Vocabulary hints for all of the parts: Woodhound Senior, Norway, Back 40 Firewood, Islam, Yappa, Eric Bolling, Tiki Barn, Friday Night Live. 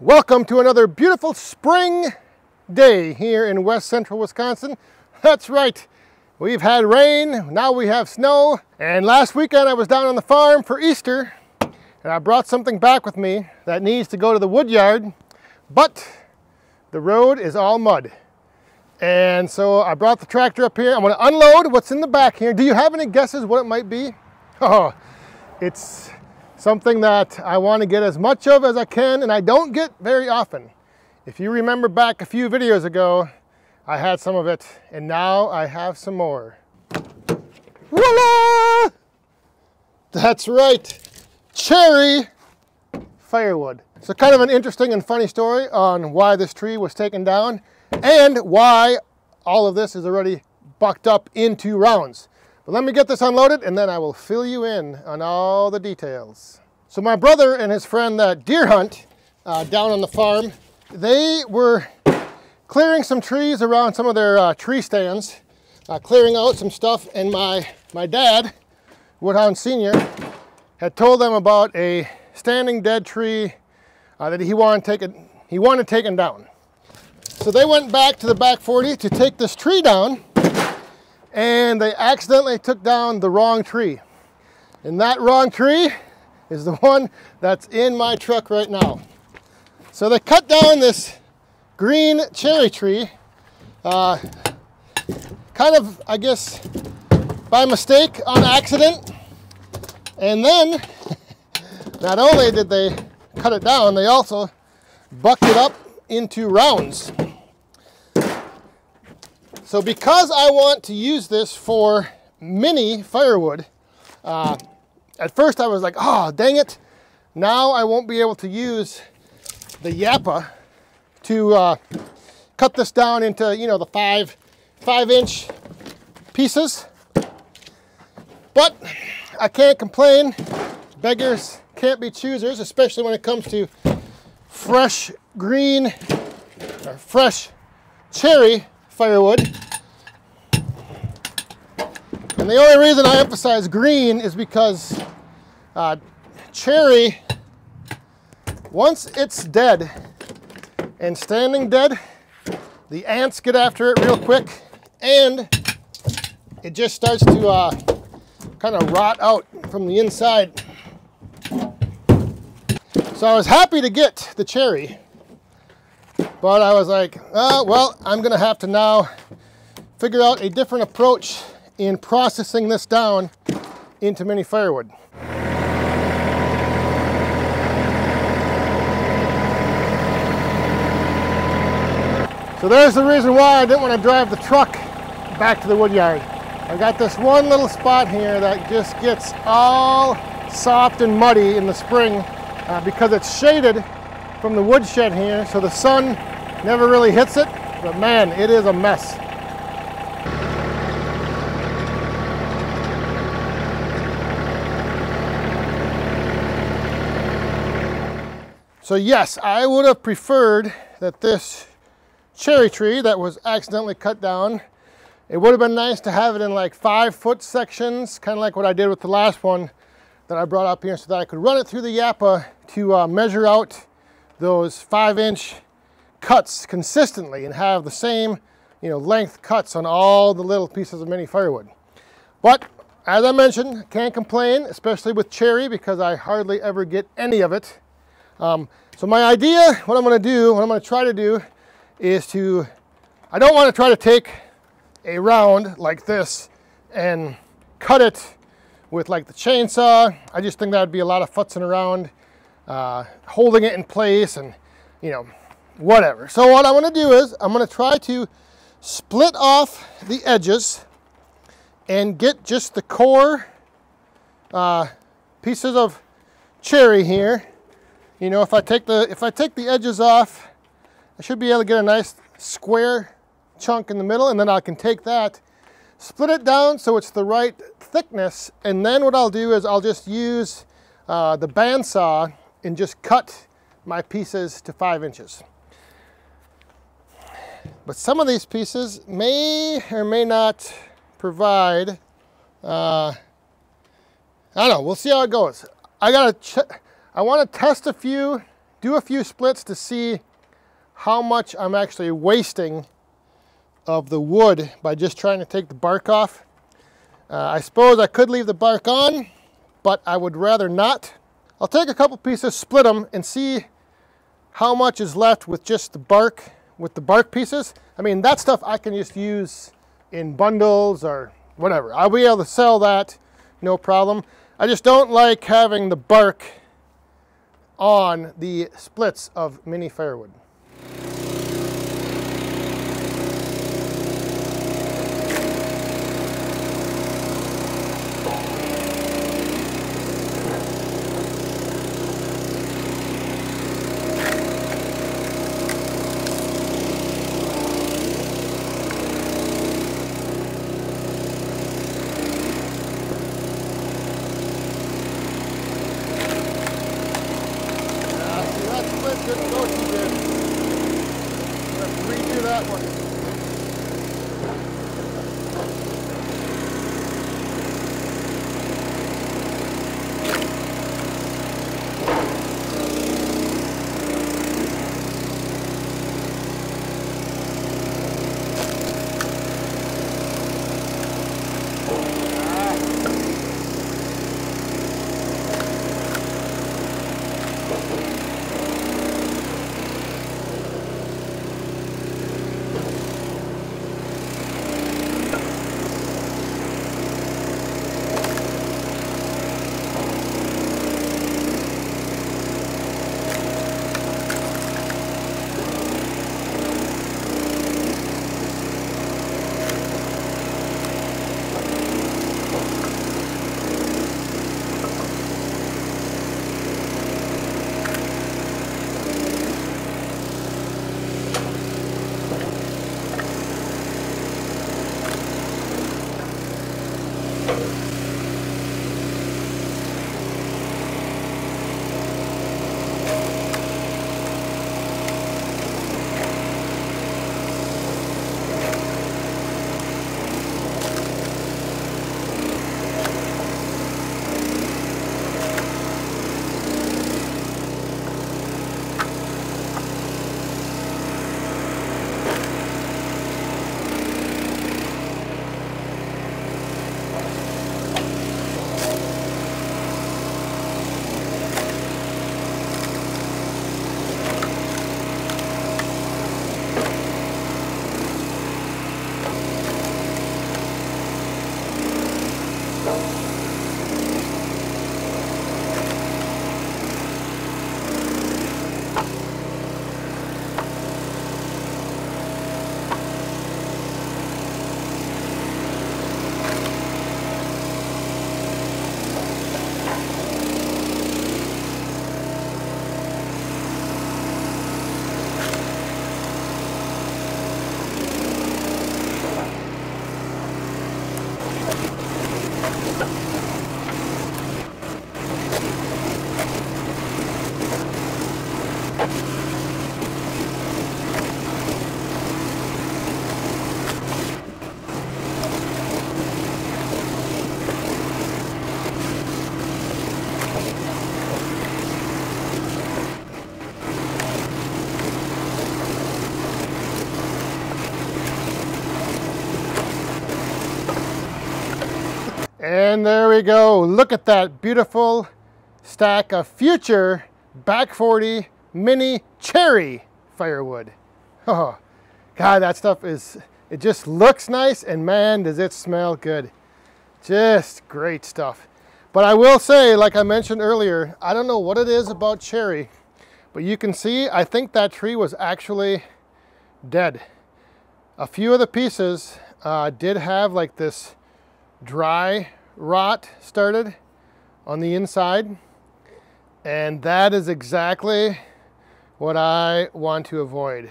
Welcome to another beautiful spring day here in West Central Wisconsin. That's right, we've had rain, now we have snow, and last weekend I was down on the farm for Easter, and I brought something back with me that needs to go to the wood yard, but the road is all mud. And so I brought the tractor up here. I'm gonna unload what's in the back here. Do you have any guesses what it might be? Oh, it's something that I want to get as much of as I can, and I don't get very often. If you remember back a few videos ago, I had some of it, and now I have some more. Voila! That's right, cherry firewood. So kind of an interesting and funny story on why this tree was taken down and why all of this is already bucked up into rounds. Let me get this unloaded and then I will fill you in on all the details. So my brother and his friend that deer hunt down on the farm, they were clearing some trees around some of their tree stands, clearing out some stuff, and my dad, Woodhound Senior, had told them about a standing dead tree that he wanted taken down. So they went back to the back 40 to take this tree down, and they accidentally took down the wrong tree. And that wrong tree is the one that's in my truck right now. So they cut down this green cherry tree, kind of, I guess, by mistake, on accident. And then, not only did they cut it down, they also bucked it up into rounds. So because I want to use this for mini firewood, at first I was like, oh, dang it. Now I won't be able to use the Yappa to cut this down into, you know, the five inch pieces. But I can't complain. Beggars can't be choosers, especially when it comes to fresh green or fresh cherry firewood. And the only reason I emphasize green is because cherry, once it's dead and standing dead, the ants get after it real quick, and it just starts to kind of rot out from the inside. So I was happy to get the cherry, but I was like, oh, well, I'm gonna have to now figure out a different approach in processing this down into mini firewood. So there's the reason why I didn't want to drive the truck back to the wood yard. I got this one little spot here that just gets all soft and muddy in the spring because it's shaded from the woodshed here, so the sun never really hits it, but man, it is a mess. So yes, I would have preferred that this cherry tree that was accidentally cut down, it would have been nice to have it in like 5 foot sections, kind of like what I did with the last one that I brought up here, so that I could run it through the Yappa to measure out those 5 inch cuts consistently and have the same, you know, length cuts on all the little pieces of mini firewood. But as I mentioned, can't complain, especially with cherry, because I hardly ever get any of it. So my idea, what I'm gonna try to do is to, I don't wanna try to take a round like this and cut it with like the chainsaw. I just think that'd be a lot of futzing around, holding it in place and, you know, whatever. So what I want to do is I'm going to try to split off the edges and get just the core pieces of cherry here. You know, if I take the edges off, I should be able to get a nice square chunk in the middle, and then I can take that, split it down so it's the right thickness, and then what I'll do is I'll just use the bandsaw and just cut my pieces to 5 inches. But some of these pieces may or may not provide, I don't know, we'll see how it goes. I want to test a few do a few splits to see how much I'm actually wasting of the wood by just trying to take the bark off. I suppose I could leave the bark on, but I would rather not. I'll take a couple pieces, split them, and see how much is left with just the bark, with the bark pieces. I mean, that stuff I can just use in bundles or whatever. I'll be able to sell that, no problem. I just don't like having the bark on the splits of mini firewood. And there we go. Look at that beautiful stack of future Back 40 mini cherry firewood. Oh, God, that stuff is, it just looks nice, and man, does it smell good. Just great stuff. But I will say, like I mentioned earlier, I don't know what it is about cherry, but you can see, I think that tree was actually dead. A few of the pieces did have like this dry rot started on the inside, and that is exactly what I want to avoid.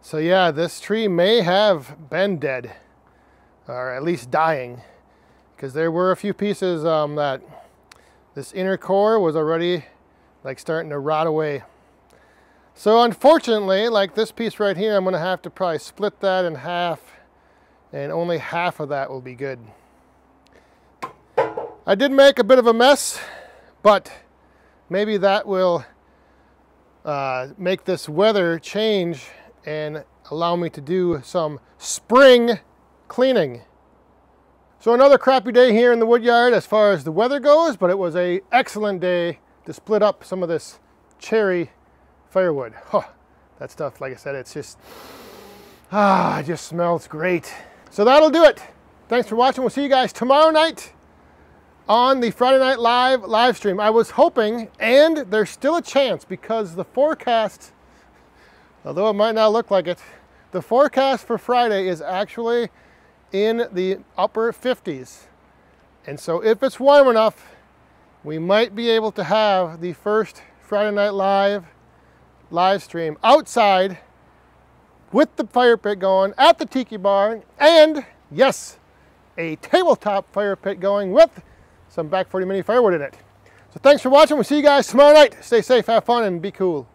So yeah, this tree may have been dead, or at least dying, because there were a few pieces that this inner core was already like starting to rot away. So unfortunately, like this piece right here, I'm gonna have to probably split that in half, and only half of that will be good. I did make a bit of a mess, but maybe that will make this weather change and allow me to do some spring cleaning. So another crappy day here in the wood yard as far as the weather goes, but it was an excellent day to split up some of this cherry firewood. Huh, that stuff, like I said, it's just, it just smells great. So that'll do it. Thanks for watching. We'll see you guys tomorrow night on the Friday Night Live live stream. I was hoping, and there's still a chance because the forecast, although it might not look like it, the forecast for Friday is actually in the upper 50s. And so if it's warm enough, we might be able to have the first Friday Night Live live stream outside with the fire pit going at the Tiki Barn, and yes, a tabletop fire pit going with some Back 40 mini firewood in it. So thanks for watching. We'll see you guys tomorrow night. Stay safe, have fun, and be cool.